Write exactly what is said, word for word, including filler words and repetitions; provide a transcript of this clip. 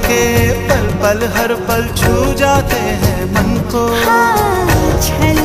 के पल पल हर पल छू जाते हैं मन को। हाँ,